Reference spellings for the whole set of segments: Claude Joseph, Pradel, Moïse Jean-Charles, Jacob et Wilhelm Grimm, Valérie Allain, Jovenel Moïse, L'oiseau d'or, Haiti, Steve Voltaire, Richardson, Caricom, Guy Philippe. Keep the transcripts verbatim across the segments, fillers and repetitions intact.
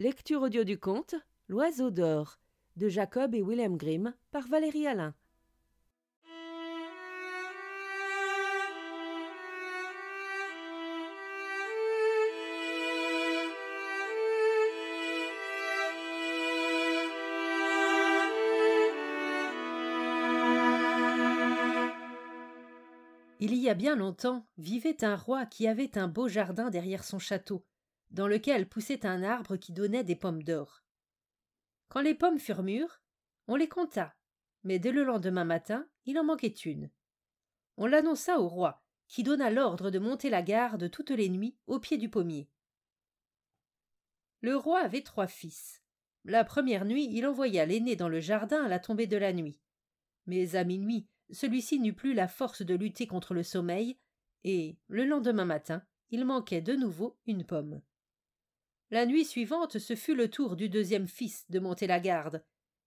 Lecture audio du conte L'oiseau d'or de Jacob et Wilhelm Grimm par Valérie Allain. Il y a bien longtemps vivait un roi qui avait un beau jardin derrière son château, dans lequel poussait un arbre qui donnait des pommes d'or. Quand les pommes furent mûres, on les compta, mais dès le lendemain matin, il en manquait une. On l'annonça au roi, qui donna l'ordre de monter la garde toutes les nuits au pied du pommier. Le roi avait trois fils. La première nuit, il envoya l'aîné dans le jardin à la tombée de la nuit. Mais à minuit, celui-ci n'eut plus la force de lutter contre le sommeil, et, le lendemain matin, il manquait de nouveau une pomme. La nuit suivante, ce fut le tour du deuxième fils de monter la garde,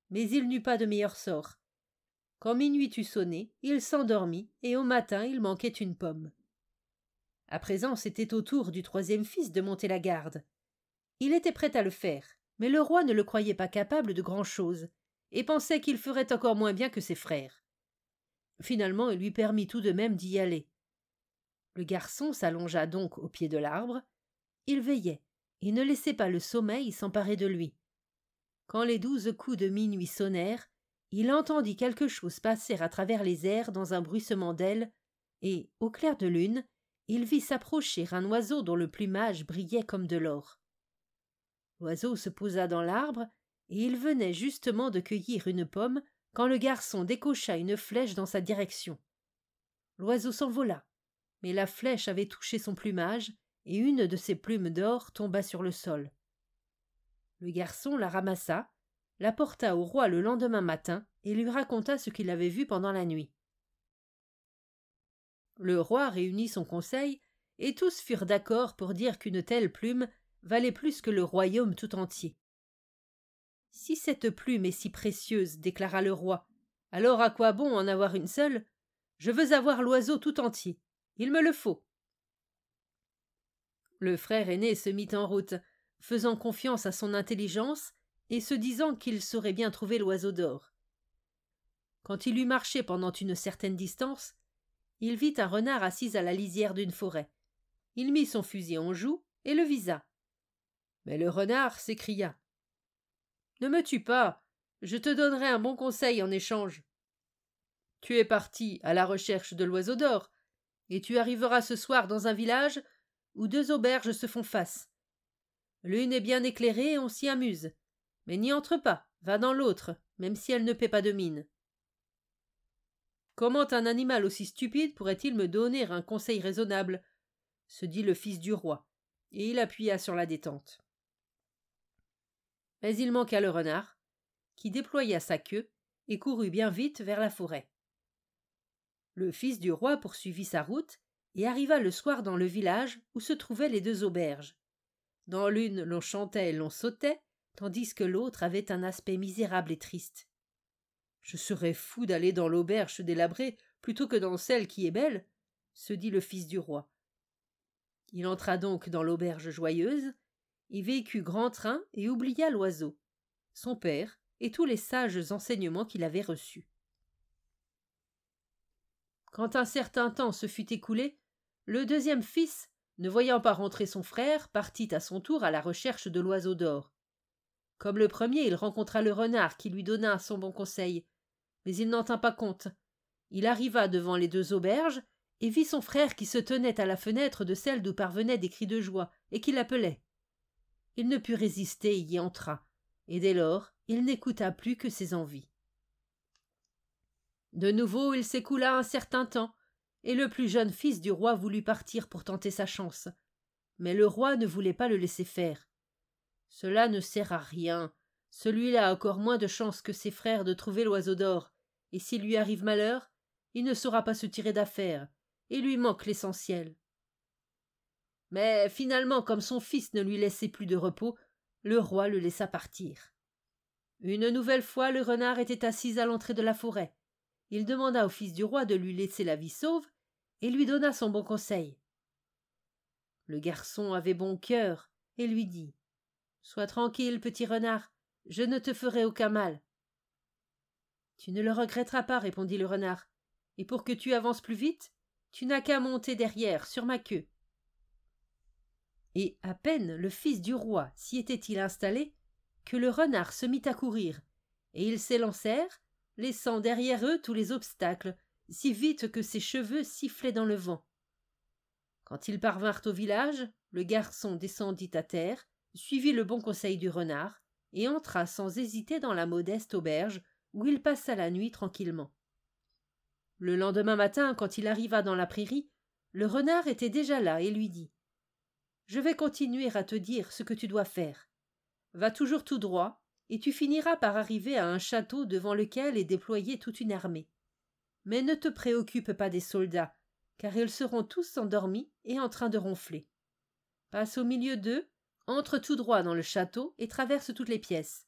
mais il n'eut pas de meilleur sort. Quand minuit eut sonné, il s'endormit, et au matin il manquait une pomme. À présent, c'était au tour du troisième fils de monter la garde. Il était prêt à le faire, mais le roi ne le croyait pas capable de grand-chose, et pensait qu'il ferait encore moins bien que ses frères. Finalement, il lui permit tout de même d'y aller. Le garçon s'allongea donc au pied de l'arbre. Il veillait et ne laissait pas le sommeil s'emparer de lui. Quand les douze coups de minuit sonnèrent, il entendit quelque chose passer à travers les airs dans un bruissement d'ailes et, au clair de lune, il vit s'approcher un oiseau dont le plumage brillait comme de l'or. L'oiseau se posa dans l'arbre et il venait justement de cueillir une pomme quand le garçon décocha une flèche dans sa direction. L'oiseau s'envola, mais la flèche avait touché son plumage et une de ses plumes d'or tomba sur le sol. Le garçon la ramassa, la porta au roi le lendemain matin et lui raconta ce qu'il avait vu pendant la nuit. Le roi réunit son conseil et tous furent d'accord pour dire qu'une telle plume valait plus que le royaume tout entier. « Si cette plume est si précieuse, déclara le roi, alors à quoi bon en avoir une seule? Je veux avoir l'oiseau tout entier. Il me le faut. » Le frère aîné se mit en route, faisant confiance à son intelligence et se disant qu'il saurait bien trouver l'oiseau d'or. Quand il eut marché pendant une certaine distance, il vit un renard assis à la lisière d'une forêt. Il mit son fusil en joue et le visa. Mais le renard s'écria: « Ne me tue pas, je te donnerai un bon conseil en échange. Tu es parti à la recherche de l'oiseau d'or, et tu arriveras ce soir dans un village où deux auberges se font face. L'une est bien éclairée et on s'y amuse, mais n'y entre pas, va dans l'autre, même si elle ne paie pas de mine. » Comment un animal aussi stupide pourrait-il me donner un conseil raisonnable? Se dit le fils du roi, et il appuya sur la détente. Mais il manqua le renard, qui déploya sa queue et courut bien vite vers la forêt. Le fils du roi poursuivit sa route et arriva le soir dans le village où se trouvaient les deux auberges. Dans l'une, l'on chantait et l'on sautait, tandis que l'autre avait un aspect misérable et triste. « Je serais fou d'aller dans l'auberge délabrée plutôt que dans celle qui est belle, » se dit le fils du roi. Il entra donc dans l'auberge joyeuse, il vécut grand train et oublia l'oiseau, son père et tous les sages enseignements qu'il avait reçus. Quand un certain temps se fut écoulé, le deuxième fils, ne voyant pas rentrer son frère, partit à son tour à la recherche de l'oiseau d'or. Comme le premier, il rencontra le renard qui lui donna son bon conseil, mais il n'en tint pas compte. Il arriva devant les deux auberges et vit son frère qui se tenait à la fenêtre de celle d'où parvenaient des cris de joie et qui l'appelait. Il ne put résister et y entra, et dès lors, il n'écouta plus que ses envies. De nouveau, il s'écoula un certain temps, et le plus jeune fils du roi voulut partir pour tenter sa chance. Mais le roi ne voulait pas le laisser faire. « Cela ne sert à rien. Celui-là a encore moins de chance que ses frères de trouver l'oiseau d'or, et s'il lui arrive malheur, il ne saura pas se tirer d'affaire, et lui manque l'essentiel. » Mais finalement, comme son fils ne lui laissait plus de repos, le roi le laissa partir. Une nouvelle fois, le renard était assis à l'entrée de la forêt. Il demanda au fils du roi de lui laisser la vie sauve et lui donna son bon conseil. Le garçon avait bon cœur et lui dit Sois tranquille, petit renard, je ne te ferai aucun mal. Tu ne le regretteras pas, répondit le renard, et pour que tu avances plus vite, tu n'as qu'à monter derrière, sur ma queue. Et à peine le fils du roi s'y était-il installé, que le renard se mit à courir, et ils s'élancèrent, laissant derrière eux tous les obstacles, si vite que ses cheveux sifflaient dans le vent. Quand ils parvinrent au village, le garçon descendit à terre, suivit le bon conseil du renard, et entra sans hésiter dans la modeste auberge, où il passa la nuit tranquillement. Le lendemain matin, quand il arriva dans la prairie, le renard était déjà là et lui dit « Je vais continuer à te dire ce que tu dois faire. Va toujours tout droit, et tu finiras par arriver à un château devant lequel est déployée toute une armée. Mais ne te préoccupe pas des soldats, car ils seront tous endormis et en train de ronfler. Passe au milieu d'eux, entre tout droit dans le château et traverse toutes les pièces.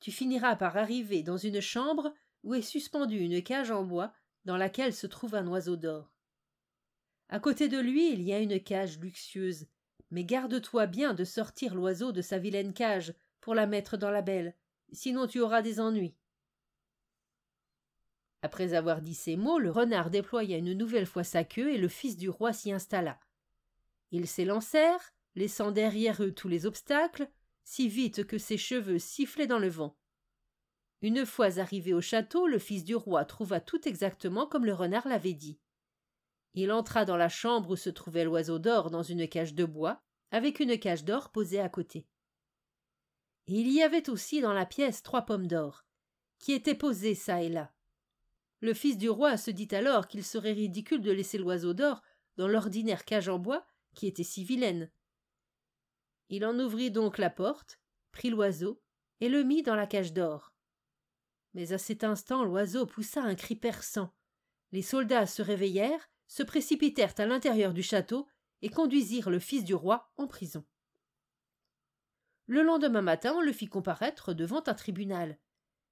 Tu finiras par arriver dans une chambre où est suspendue une cage en bois dans laquelle se trouve un oiseau d'or. À côté de lui, il y a une cage luxueuse, mais garde-toi bien de sortir l'oiseau de sa vilaine cage pour la mettre dans la belle, sinon tu auras des ennuis. » Après avoir dit ces mots, le renard déploya une nouvelle fois sa queue et le fils du roi s'y installa. Ils s'élancèrent, laissant derrière eux tous les obstacles, si vite que ses cheveux sifflaient dans le vent. Une fois arrivé au château, le fils du roi trouva tout exactement comme le renard l'avait dit. Il entra dans la chambre où se trouvait l'oiseau d'or dans une cage de bois, avec une cage d'or posée à côté. Et il y avait aussi dans la pièce trois pommes d'or, qui étaient posées çà et là. Le fils du roi se dit alors qu'il serait ridicule de laisser l'oiseau d'or dans l'ordinaire cage en bois qui était si vilaine. Il en ouvrit donc la porte, prit l'oiseau et le mit dans la cage d'or. Mais à cet instant, l'oiseau poussa un cri perçant. Les soldats se réveillèrent, se précipitèrent à l'intérieur du château et conduisirent le fils du roi en prison. Le lendemain matin, on le fit comparaître devant un tribunal,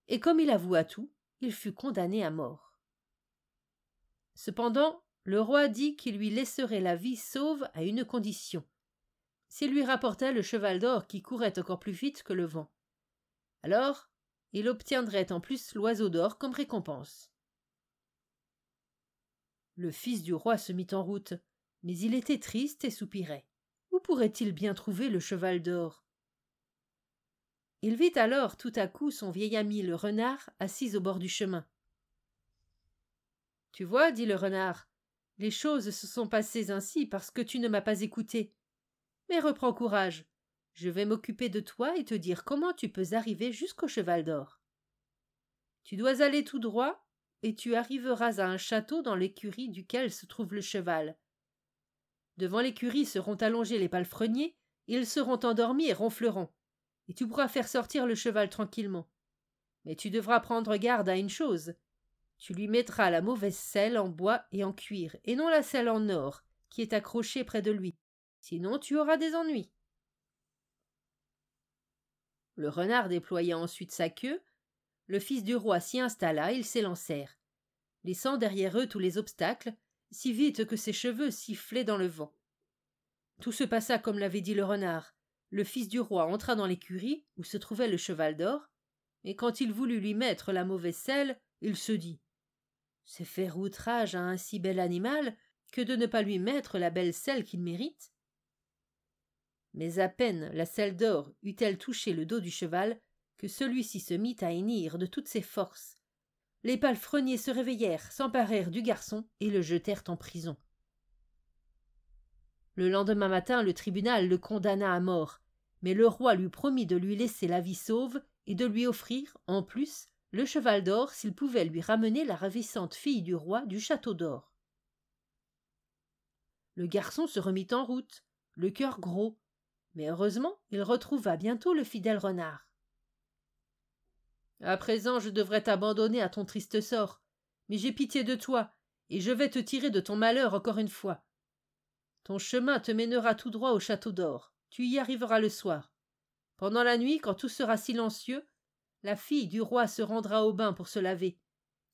et comme il avoua tout, il fut condamné à mort. Cependant, le roi dit qu'il lui laisserait la vie sauve à une condition. S'il lui rapportait le cheval d'or qui courait encore plus vite que le vent. Alors, il obtiendrait en plus l'oiseau d'or comme récompense. Le fils du roi se mit en route, mais il était triste et soupirait. Où pourrait-il bien trouver le cheval d'or? Il vit alors tout à coup son vieil ami le renard assis au bord du chemin. « Tu vois, dit le renard, les choses se sont passées ainsi parce que tu ne m'as pas écouté. Mais reprends courage, je vais m'occuper de toi et te dire comment tu peux arriver jusqu'au cheval d'or. Tu dois aller tout droit et tu arriveras à un château dans l'écurie duquel se trouve le cheval. Devant l'écurie seront allongés les palefreniers, ils seront endormis et ronfleront, et tu pourras faire sortir le cheval tranquillement. Mais tu devras prendre garde à une chose, tu lui mettras la mauvaise selle en bois et en cuir, et non la selle en or qui est accrochée près de lui. Sinon tu auras des ennuis. » Le renard déploya ensuite sa queue, le fils du roi s'y installa, ils s'élancèrent, laissant derrière eux tous les obstacles, si vite que ses cheveux sifflaient dans le vent. Tout se passa comme l'avait dit le renard. Le fils du roi entra dans l'écurie où se trouvait le cheval d'or, et quand il voulut lui mettre la mauvaise selle, il se dit « C'est faire outrage à un si bel animal que de ne pas lui mettre la belle selle qu'il mérite. » Mais à peine la selle d'or eut-elle touché le dos du cheval que celui-ci se mit à hennir de toutes ses forces. Les palefreniers se réveillèrent, s'emparèrent du garçon et le jetèrent en prison. Le lendemain matin, le tribunal le condamna à mort, mais le roi lui promit de lui laisser la vie sauve et de lui offrir, en plus, le cheval d'or s'il pouvait lui ramener la ravissante fille du roi du château d'or. Le garçon se remit en route, le cœur gros, mais heureusement, il retrouva bientôt le fidèle renard. « À présent, je devrais t'abandonner à ton triste sort, mais j'ai pitié de toi, et je vais te tirer de ton malheur encore une fois. Ton chemin te mènera tout droit au château d'or, tu y arriveras le soir. Pendant la nuit, quand tout sera silencieux, la fille du roi se rendra au bain pour se laver,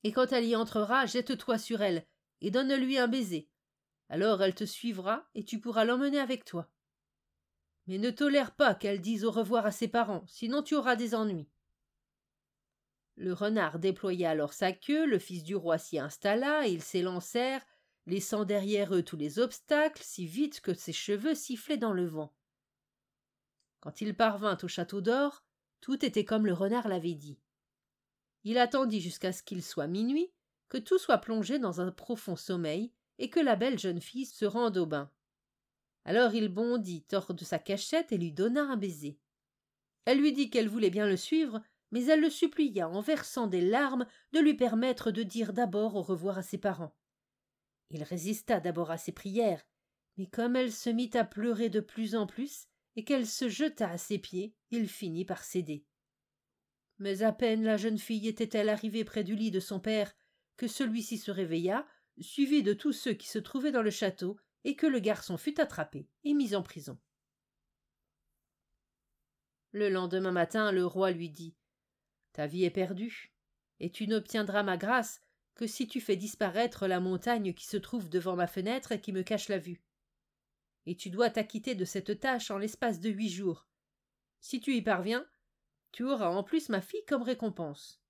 et quand elle y entrera, jette-toi sur elle, et donne-lui un baiser. Alors elle te suivra, et tu pourras l'emmener avec toi. mais ne tolère pas qu'elle dise au revoir à ses parents, sinon tu auras des ennuis. » Le renard déploya alors sa queue, le fils du roi s'y installa, et ils s'élancèrent, laissant derrière eux tous les obstacles, si vite que ses cheveux sifflaient dans le vent. Quand il parvint au château d'or, tout était comme le renard l'avait dit. Il attendit jusqu'à ce qu'il soit minuit, que tout soit plongé dans un profond sommeil et que la belle jeune fille se rende au bain. Alors il bondit hors de sa cachette et lui donna un baiser. Elle lui dit qu'elle voulait bien le suivre, mais elle le supplia en versant des larmes de lui permettre de dire d'abord au revoir à ses parents. Il résista d'abord à ses prières, mais comme elle se mit à pleurer de plus en plus et qu'elle se jeta à ses pieds, il finit par céder. Mais à peine la jeune fille était-elle arrivée près du lit de son père que celui-ci se réveilla, suivi de tous ceux qui se trouvaient dans le château, et que le garçon fut attrapé et mis en prison. Le lendemain matin, le roi lui dit « Ta vie est perdue, et tu n'obtiendras ma grâce que si tu fais disparaître la montagne qui se trouve devant ma fenêtre et qui me cache la vue. Et tu dois t'acquitter de cette tâche en l'espace de huit jours. Si tu y parviens, tu auras en plus ma fille comme récompense. »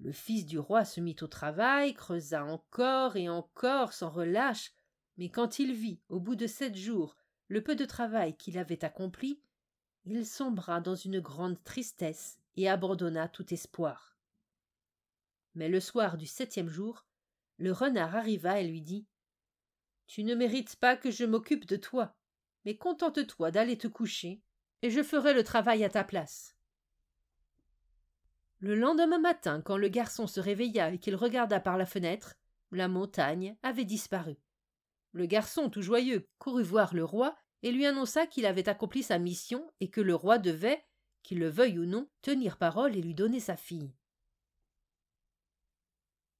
Le fils du roi se mit au travail, creusa encore et encore sans relâche, mais quand il vit, au bout de sept jours, le peu de travail qu'il avait accompli, il sombra dans une grande tristesse et abandonna tout espoir. Mais le soir du septième jour, le renard arriva et lui dit « Tu ne mérites pas que je m'occupe de toi, mais contente-toi d'aller te coucher, et je ferai le travail à ta place. » Le lendemain matin, quand le garçon se réveilla et qu'il regarda par la fenêtre, la montagne avait disparu. Le garçon, tout joyeux, courut voir le roi et lui annonça qu'il avait accompli sa mission et que le roi devait, qu'il le veuille ou non, tenir parole et lui donner sa fille.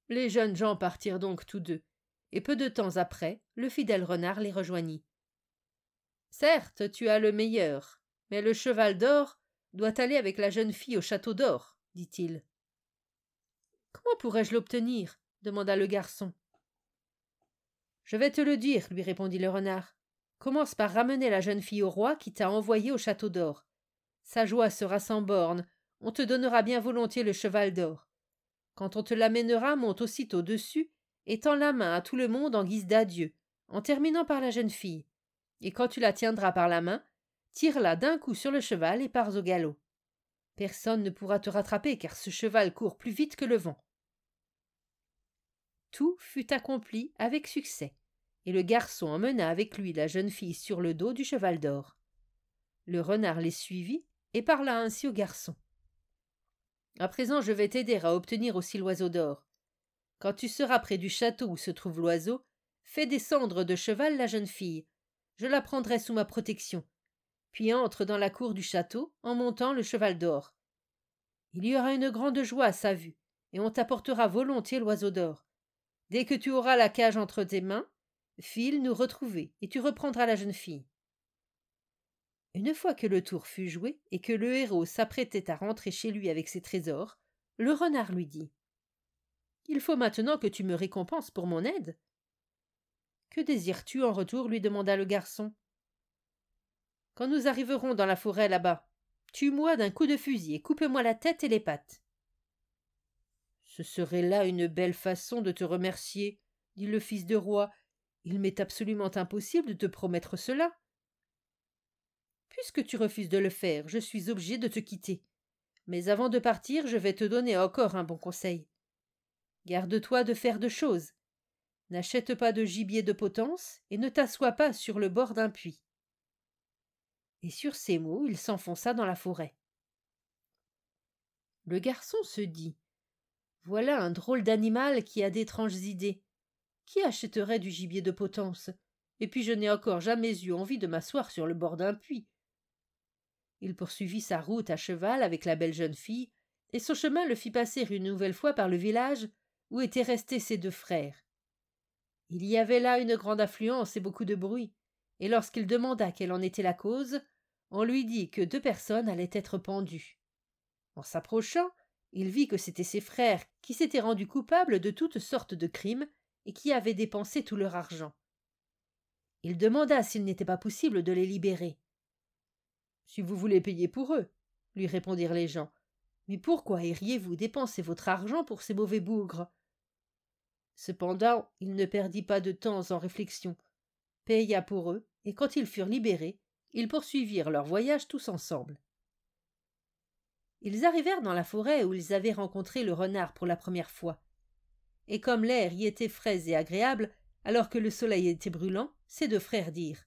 Les jeunes gens partirent donc tous deux, et peu de temps après, le fidèle renard les rejoignit. « Certes, tu as le meilleur, mais le cheval d'or doit aller avec la jeune fille au château d'or, dit-il. « Comment pourrais-je l'obtenir ? » demanda le garçon. « Je vais te le dire, » lui répondit le renard. « Commence par ramener la jeune fille au roi qui t'a envoyé au château d'or. Sa joie sera sans borne, on te donnera bien volontiers le cheval d'or. Quand on te l'amènera, monte aussitôt dessus et tends la main à tout le monde en guise d'adieu, en terminant par la jeune fille. Et quand tu la tiendras par la main, tire-la d'un coup sur le cheval et pars au galop. Personne ne pourra te rattraper, car ce cheval court plus vite que le vent. » Tout fut accompli avec succès, et le garçon emmena avec lui la jeune fille sur le dos du cheval d'or. Le renard les suivit et parla ainsi au garçon. « À présent, je vais t'aider à obtenir aussi l'oiseau d'or. Quand tu seras près du château où se trouve l'oiseau, fais descendre de cheval la jeune fille. Je la prendrai sous ma protection. Puis entre dans la cour du château en montant le cheval d'or. Il y aura une grande joie à sa vue, et on t'apportera volontiers l'oiseau d'or. Dès que tu auras la cage entre tes mains, file nous retrouver, et tu reprendras la jeune fille. » Une fois que le tour fut joué, et que le héros s'apprêtait à rentrer chez lui avec ses trésors, le renard lui dit « Il faut maintenant que tu me récompenses pour mon aide. » « Que désires-tu en retour ? » lui demanda le garçon. « Quand nous arriverons dans la forêt là-bas, tue-moi d'un coup de fusil et coupe-moi la tête et les pattes. » « Ce serait là une belle façon de te remercier, » dit le fils de roi. « Il m'est absolument impossible de te promettre cela. »« Puisque tu refuses de le faire, je suis obligé de te quitter. Mais avant de partir, je vais te donner encore un bon conseil. Garde-toi de faire deux choses. N'achète pas de gibier de potence et ne t'assois pas sur le bord d'un puits. » Et sur ces mots, il s'enfonça dans la forêt. Le garçon se dit « Voilà un drôle d'animal qui a d'étranges idées. Qui achèterait du gibier de potence? Et puis je n'ai encore jamais eu envie de m'asseoir sur le bord d'un puits. » Il poursuivit sa route à cheval avec la belle jeune fille, et son chemin le fit passer une nouvelle fois par le village où étaient restés ses deux frères. Il y avait là une grande affluence et beaucoup de bruit, et lorsqu'il demanda quelle en était la cause, on lui dit que deux personnes allaient être pendues. En s'approchant, il vit que c'étaient ses frères qui s'étaient rendus coupables de toutes sortes de crimes et qui avaient dépensé tout leur argent. Il demanda s'il n'était pas possible de les libérer. « Si vous voulez payer pour eux, » lui répondirent les gens. « Mais pourquoi iriez-vous dépenser votre argent pour ces mauvais bougres ?» Cependant, il ne perdit pas de temps en réflexion, paya pour eux, et quand ils furent libérés, ils poursuivirent leur voyage tous ensemble. Ils arrivèrent dans la forêt où ils avaient rencontré le renard pour la première fois. Et comme l'air y était frais et agréable, alors que le soleil était brûlant, ces deux frères dirent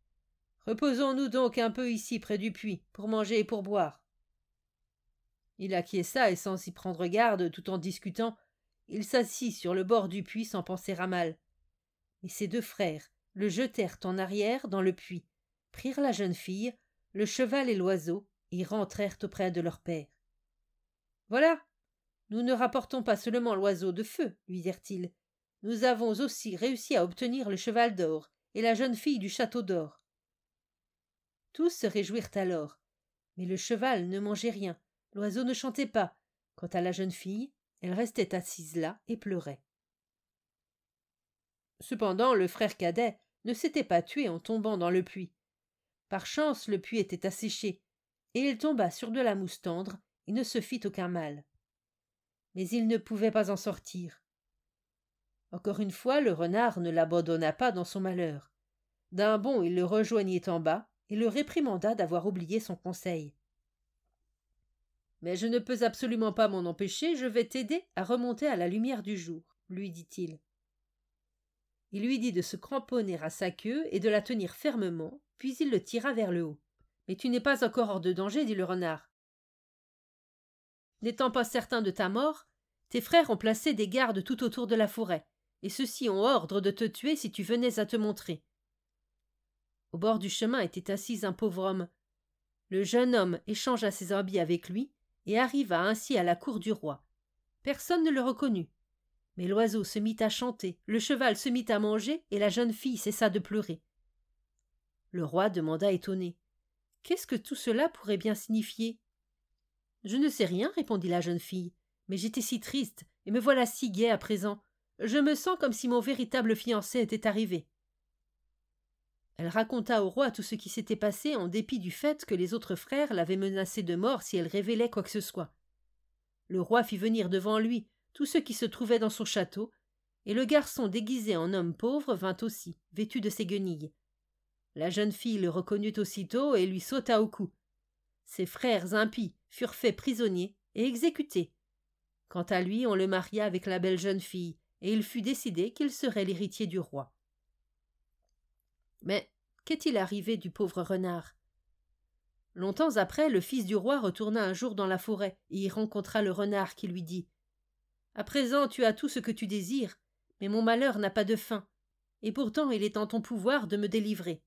« Reposons-nous donc un peu ici près du puits, pour manger et pour boire. » Il acquiesça et sans s'y prendre garde, tout en discutant, il s'assit sur le bord du puits sans penser à mal. Et ses deux frères le jetèrent en arrière dans le puits, prirent la jeune fille, le cheval et l'oiseau, et rentrèrent auprès de leur père. « Voilà, nous ne rapportons pas seulement l'oiseau de feu, lui dirent-ils. Nous avons aussi réussi à obtenir le cheval d'or et la jeune fille du château d'or. » Tous se réjouirent alors, mais le cheval ne mangeait rien, l'oiseau ne chantait pas. Quant à la jeune fille, elle restait assise là et pleurait. Cependant, le frère cadet ne s'était pas tué en tombant dans le puits. Par chance, le puits était asséché, et il tomba sur de la mousse tendre et ne se fit aucun mal. Mais il ne pouvait pas en sortir. Encore une fois, le renard ne l'abandonna pas dans son malheur. D'un bond, il le rejoignit en bas et le réprimanda d'avoir oublié son conseil. « Mais je ne peux absolument pas m'en empêcher, je vais t'aider à remonter à la lumière du jour, » lui dit-il. Il lui dit de se cramponner à sa queue et de la tenir fermement, puis il le tira vers le haut. « Mais tu n'es pas encore hors de danger, » dit le renard. « N'étant pas certain de ta mort, tes frères ont placé des gardes tout autour de la forêt, et ceux-ci ont ordre de te tuer si tu venais à te montrer. » Au bord du chemin était assis un pauvre homme. Le jeune homme échangea ses habits avec lui et arriva ainsi à la cour du roi. Personne ne le reconnut. Mais l'oiseau se mit à chanter, le cheval se mit à manger et la jeune fille cessa de pleurer. Le roi demanda étonné. « Qu'est-ce que tout cela pourrait bien signifier ?»« Je ne sais rien, » répondit la jeune fille, « mais j'étais si triste et me voilà si gaie à présent. Je me sens comme si mon véritable fiancé était arrivé. » Elle raconta au roi tout ce qui s'était passé en dépit du fait que les autres frères l'avaient menacée de mort si elle révélait quoi que ce soit. Le roi fit venir devant lui tous ceux qui se trouvaient dans son château, et le garçon déguisé en homme pauvre vint aussi, vêtu de ses guenilles. La jeune fille le reconnut aussitôt et lui sauta au cou. Ses frères impies furent faits prisonniers et exécutés. Quant à lui, on le maria avec la belle jeune fille, et il fut décidé qu'il serait l'héritier du roi. Mais qu'est-il arrivé du pauvre renard? Longtemps après, le fils du roi retourna un jour dans la forêt et y rencontra le renard qui lui dit « À présent, tu as tout ce que tu désires, mais mon malheur n'a pas de fin, et pourtant il est en ton pouvoir de me délivrer. »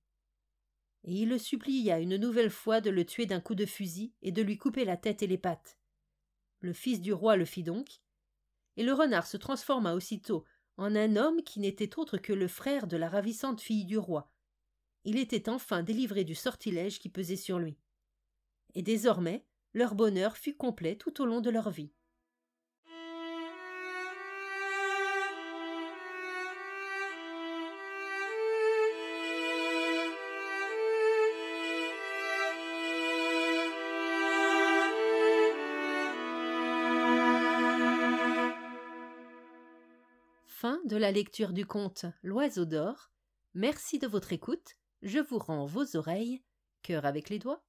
Et il le supplia une nouvelle fois de le tuer d'un coup de fusil et de lui couper la tête et les pattes. Le fils du roi le fit donc, et le renard se transforma aussitôt en un homme qui n'était autre que le frère de la ravissante fille du roi. Il était enfin délivré du sortilège qui pesait sur lui. Et désormais, leur bonheur fut complet tout au long de leur vie. Fin de la lecture du conte L'oiseau d'or. Merci de votre écoute. Je vous rends vos oreilles, cœur avec les doigts.